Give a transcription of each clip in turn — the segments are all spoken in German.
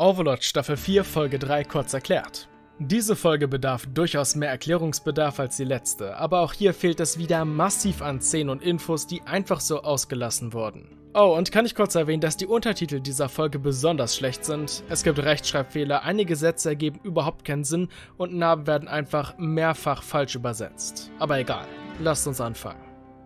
Overlord Staffel 4 Folge 3 kurz erklärt. Diese Folge bedarf durchaus mehr Erklärungsbedarf als die letzte, aber auch hier fehlt es wieder massiv an Szenen und Infos, die einfach so ausgelassen wurden. Oh, und kann ich kurz erwähnen, dass die Untertitel dieser Folge besonders schlecht sind? Es gibt Rechtschreibfehler, einige Sätze ergeben überhaupt keinen Sinn und Namen werden einfach mehrfach falsch übersetzt. Aber egal, lasst uns anfangen.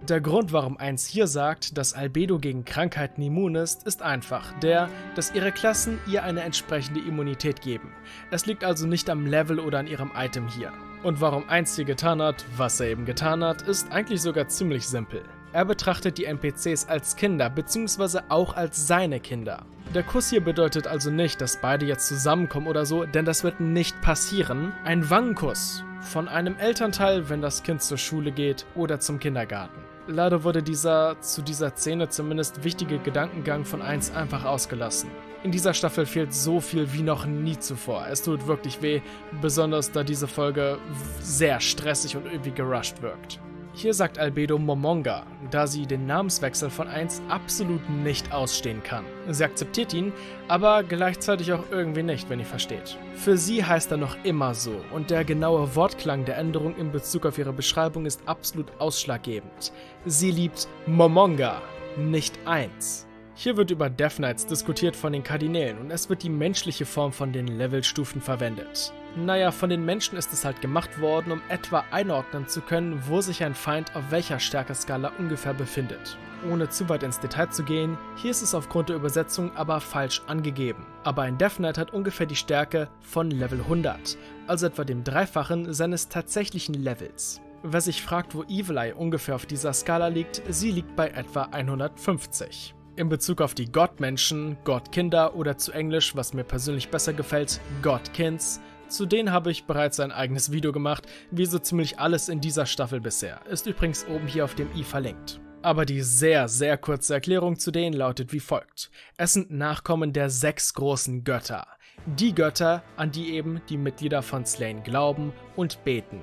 Der Grund, warum Ainz hier sagt, dass Albedo gegen Krankheiten immun ist einfach der, dass ihre Klassen ihr eine entsprechende Immunität geben. Es liegt also nicht am Level oder an ihrem Item hier. Und warum Ainz hier getan hat, was er eben getan hat, ist eigentlich sogar ziemlich simpel. Er betrachtet die NPCs als Kinder bzw. auch als seine Kinder. Der Kuss hier bedeutet also nicht, dass beide jetzt zusammenkommen oder so, denn das wird nicht passieren. Ein Wangenkuss von einem Elternteil, wenn das Kind zur Schule geht oder zum Kindergarten. Leider wurde zu dieser Szene zumindest wichtige Gedankengang von Ainz einfach ausgelassen. In dieser Staffel fehlt so viel wie noch nie zuvor. Es tut wirklich weh, besonders da diese Folge sehr stressig und irgendwie gerusht wirkt. Hier sagt Albedo Momonga, da sie den Namenswechsel von Ainz absolut nicht ausstehen kann. Sie akzeptiert ihn, aber gleichzeitig auch irgendwie nicht, wenn ihr versteht. Für sie heißt er noch immer so und der genaue Wortklang der Änderung in Bezug auf ihre Beschreibung ist absolut ausschlaggebend. Sie liebt Momonga, nicht Ainz. Hier wird über Death Knights diskutiert von den Kardinälen und es wird die menschliche Form von den Levelstufen verwendet. Naja, von den Menschen ist es halt gemacht worden, um etwa einordnen zu können, wo sich ein Feind auf welcher Stärkeskala ungefähr befindet. Ohne zu weit ins Detail zu gehen, hier ist es aufgrund der Übersetzung aber falsch angegeben. Aber ein Death Knight hat ungefähr die Stärke von Level 100, also etwa dem Dreifachen seines tatsächlichen Levels. Wer sich fragt, wo Evil Eye ungefähr auf dieser Skala liegt, sie liegt bei etwa 150. In Bezug auf die Gottmenschen, Gottkinder oder zu Englisch, was mir persönlich besser gefällt, Godkins, zu denen habe ich bereits ein eigenes Video gemacht, wie so ziemlich alles in dieser Staffel bisher. Ist übrigens oben hier auf dem i verlinkt. Aber die sehr, sehr kurze Erklärung zu denen lautet wie folgt. Es sind Nachkommen der 6 großen Götter. Die Götter, an die eben die Mitglieder von Slane glauben und beten.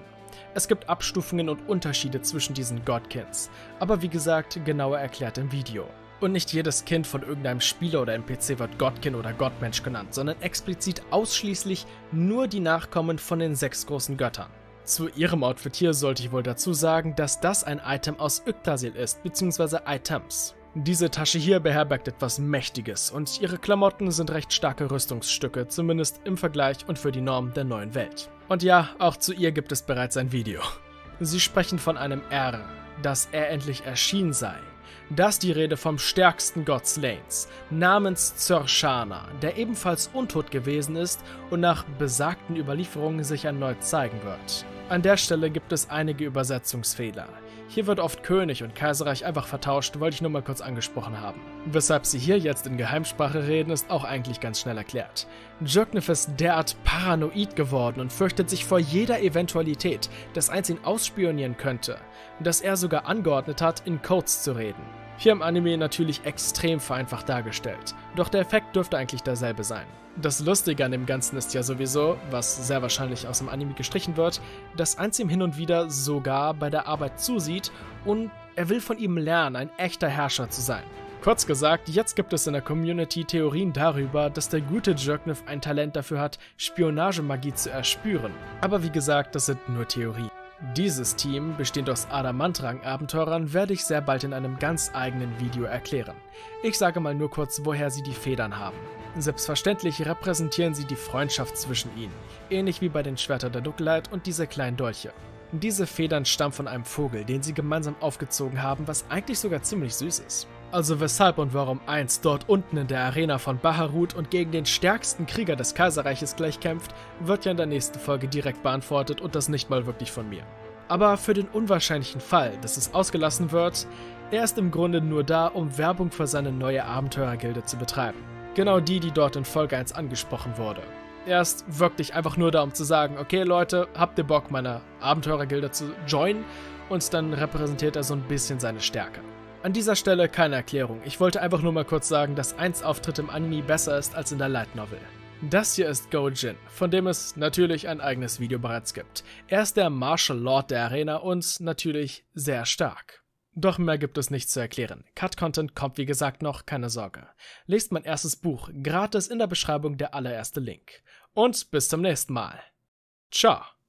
Es gibt Abstufungen und Unterschiede zwischen diesen Godkins, aber wie gesagt, genauer erklärt im Video. Und nicht jedes Kind von irgendeinem Spieler oder NPC wird Godkin oder Gottmensch genannt, sondern explizit ausschließlich nur die Nachkommen von den 6 großen Göttern. Zu ihrem Outfit hier sollte ich wohl dazu sagen, dass das ein Item aus Yggdrasil ist, bzw. Items. Diese Tasche hier beherbergt etwas Mächtiges und ihre Klamotten sind recht starke Rüstungsstücke, zumindest im Vergleich und für die Norm der neuen Welt. Und ja, auch zu ihr gibt es bereits ein Video. Sie sprechen von einem R, dass er endlich erschienen sei. Das ist die Rede vom stärksten Gott Slanes, namens Zershana, der ebenfalls untot gewesen ist und nach besagten Überlieferungen sich erneut zeigen wird. An der Stelle gibt es einige Übersetzungsfehler. Hier wird oft König und Kaiserreich einfach vertauscht, wollte ich nur mal kurz angesprochen haben. Weshalb sie hier jetzt in Geheimsprache reden, ist auch eigentlich ganz schnell erklärt. Jircniv ist derart paranoid geworden und fürchtet sich vor jeder Eventualität, dass Ainz ihn ausspionieren könnte, dass er sogar angeordnet hat, in Codes zu reden. Hier im Anime natürlich extrem vereinfacht dargestellt, doch der Effekt dürfte eigentlich derselbe sein. Das Lustige an dem Ganzen ist ja sowieso, was sehr wahrscheinlich aus dem Anime gestrichen wird, dass Ainz ihm hin und wieder sogar bei der Arbeit zusieht und er will von ihm lernen, ein echter Herrscher zu sein. Kurz gesagt, jetzt gibt es in der Community Theorien darüber, dass der gute Jircniv ein Talent dafür hat, Spionagemagie zu erspüren. Aber wie gesagt, das sind nur Theorien. Dieses Team, bestehend aus Adamantrang-Abenteurern, werde ich sehr bald in einem ganz eigenen Video erklären. Ich sage mal nur kurz, woher sie die Federn haben. Selbstverständlich repräsentieren sie die Freundschaft zwischen ihnen, ähnlich wie bei den Schwertern der Dunkelheit und diese kleinen Dolche. Diese Federn stammen von einem Vogel, den sie gemeinsam aufgezogen haben, was eigentlich sogar ziemlich süß ist. Also weshalb und warum Ainz dort unten in der Arena von Baharuth und gegen den stärksten Krieger des Kaiserreiches gleich kämpft, wird ja in der nächsten Folge direkt beantwortet und das nicht mal wirklich von mir. Aber für den unwahrscheinlichen Fall, dass es ausgelassen wird, er ist im Grunde nur da, um Werbung für seine neue Abenteurergilde zu betreiben. Genau die, die dort in Folge 1 angesprochen wurde. Er ist wirklich einfach nur da, um zu sagen, okay Leute, habt ihr Bock, meiner Abenteurergilde zu joinen? Und dann repräsentiert er so ein bisschen seine Stärke. An dieser Stelle keine Erklärung, ich wollte einfach nur mal kurz sagen, dass Ainz' Auftritt im Anime besser ist als in der Light Novel. Das hier ist Gojin, von dem es natürlich ein eigenes Video bereits gibt. Er ist der Martial Lord der Arena und natürlich sehr stark. Doch mehr gibt es nicht zu erklären. Cut-Content kommt wie gesagt noch, keine Sorge. Lest mein erstes Buch, gratis in der Beschreibung der allererste Link. Und bis zum nächsten Mal. Ciao.